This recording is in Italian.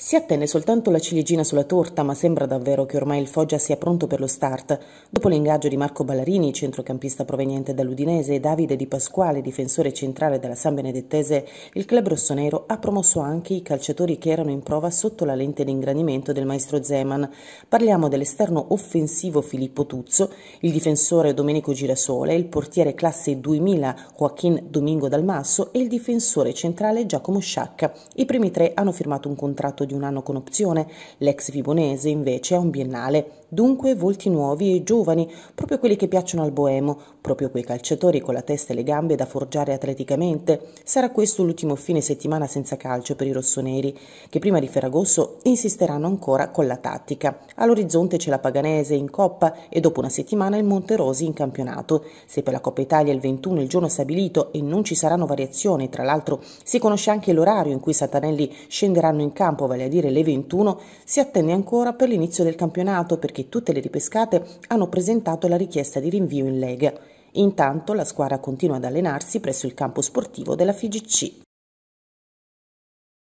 Si attenne soltanto la ciliegina sulla torta, ma sembra davvero che ormai il Foggia sia pronto per lo start. Dopo l'ingaggio di Marco Ballarini, centrocampista proveniente dall'Udinese, e Davide Di Pasquale, difensore centrale della San Benedettese, il club rossonero ha promosso anche i calciatori che erano in prova sotto la lente di ingrandimento del maestro Zeman. Parliamo dell'esterno offensivo Filippo Tuzzo, il difensore Domenico Girasole, il portiere classe 2000 Joaquin Domingo Dalmasso e il difensore centrale Giacomo Sciacca. I primi tre hanno firmato un contratto di un anno con opzione, l'ex Vibonese invece ha un biennale. Dunque volti nuovi e giovani, proprio quelli che piacciono al boemo, proprio quei calciatori con la testa e le gambe da forgiare atleticamente. Sarà questo l'ultimo fine settimana senza calcio per i rossoneri, che prima di Ferragosto insisteranno ancora con la tattica. All'orizzonte c'è la Paganese in Coppa e dopo una settimana il Monterosi in campionato. Se per la Coppa Italia il 21 è il giorno stabilito e non ci saranno variazioni, tra l'altro si conosce anche l'orario in cui i Satanelli scenderanno in campo, vale a dire le 21, si attende ancora per l'inizio del campionato perché tutte le ripescate hanno presentato la richiesta di rinvio in Lega. Intanto la squadra continua ad allenarsi presso il campo sportivo della FIGC.